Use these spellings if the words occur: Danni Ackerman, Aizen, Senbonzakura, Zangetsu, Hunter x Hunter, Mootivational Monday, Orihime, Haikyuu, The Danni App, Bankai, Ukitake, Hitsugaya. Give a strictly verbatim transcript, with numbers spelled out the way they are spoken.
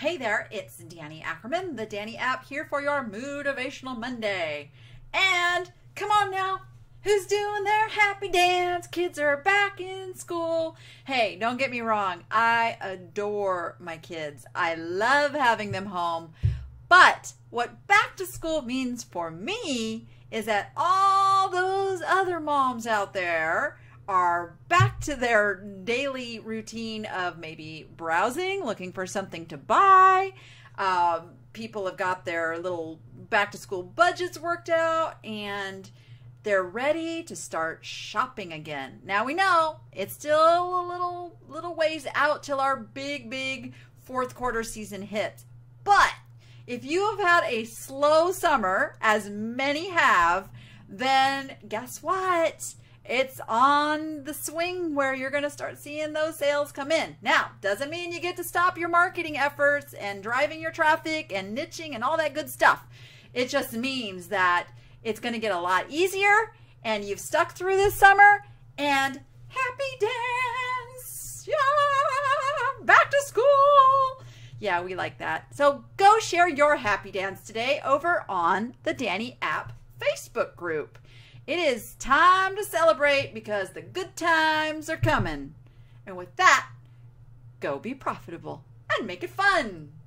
Hey there, it's Danni Ackerman, the Danni App, here for your Mootivational Monday. And come on now, who's doing their happy dance? Kids are back in school. Hey, don't get me wrong, I adore my kids. I love having them home. But what back to school means for me is that all those other moms out there are back to their daily routine of maybe browsing, looking for something to buy. Um, people have got their little back to school budgets worked out and they're ready to start shopping again. Now we know it's still a little, little ways out till our big, big fourth quarter season hits. But if you have had a slow summer, as many have, then guess what? It's on the swing where you're going to start seeing those sales come in. Now, doesn't mean you get to stop your marketing efforts and driving your traffic and niching and all that good stuff. It just means that it's going to get a lot easier and you've stuck through this summer and happy dance. Yeah, back to school. Yeah, we like that. So go share your happy dance today over on the Danni App Facebook group. It is time to celebrate because the good times are coming. And with that, go be profitable and make it fun.